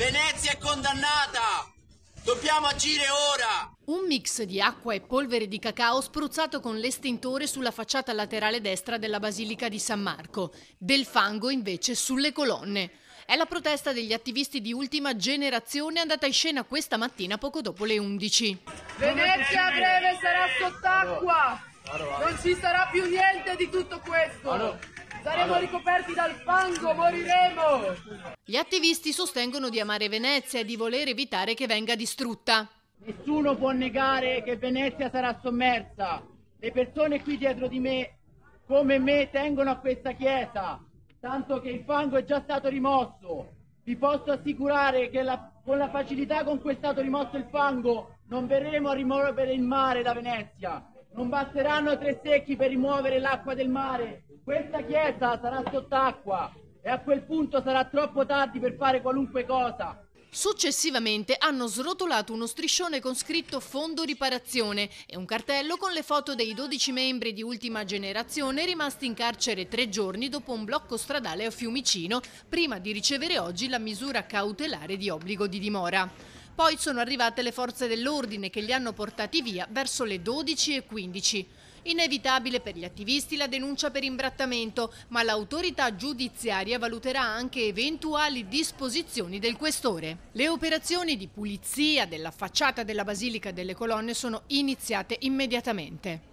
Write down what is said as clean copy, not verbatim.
Venezia è condannata! Dobbiamo agire ora! Un mix di acqua e polvere di cacao spruzzato con l'estintore sulla facciata laterale destra della Basilica di San Marco, del fango invece sulle colonne. È la protesta degli attivisti di Ultima Generazione andata in scena questa mattina poco dopo le 11. Venezia a breve sarà sott'acqua! Non ci sarà più niente di tutto questo! Saremo ricoperti dal fango, moriremo! Gli attivisti sostengono di amare Venezia e di voler evitare che venga distrutta. Nessuno può negare che Venezia sarà sommersa. Le persone qui dietro di me, come me, tengono a questa chiesa, tanto che il fango è già stato rimosso. Vi posso assicurare che con la facilità con cui è stato rimosso il fango non verremo a rimuovere il mare da Venezia. Non basteranno 3 secchi per rimuovere l'acqua del mare. Questa chiesa sarà sott'acqua e a quel punto sarà troppo tardi per fare qualunque cosa. Successivamente hanno srotolato uno striscione con scritto Fondo Riparazione e un cartello con le foto dei 12 membri di Ultima Generazione rimasti in carcere 3 giorni dopo un blocco stradale a Fiumicino, prima di ricevere oggi la misura cautelare di obbligo di dimora. Poi sono arrivate le forze dell'ordine che li hanno portati via verso le 12:15. Inevitabile per gli attivisti la denuncia per imbrattamento, ma l'autorità giudiziaria valuterà anche eventuali disposizioni del questore. Le operazioni di pulizia della facciata della Basilica delle Colonne sono iniziate immediatamente.